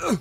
Ugh!